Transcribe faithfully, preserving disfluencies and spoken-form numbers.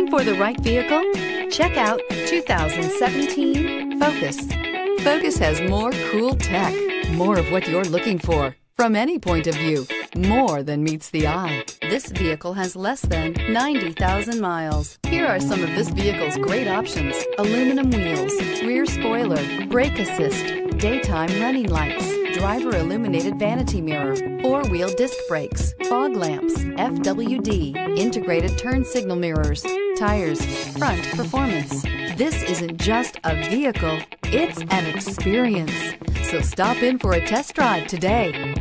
Looking for the right vehicle? Check out two thousand seventeen Focus. Focus has more cool tech, more of what you're looking for, from any point of view, more than meets the eye. This vehicle has less than ninety thousand miles. Here are some of this vehicle's great options: aluminum wheels, rear spoiler, brake assist, daytime running lights, driver illuminated vanity mirror, four-wheel disc brakes, fog lamps, F W D, integrated turn signal mirrors, tires, front performance. This isn't just a vehicle, it's an experience. So stop in for a test drive today.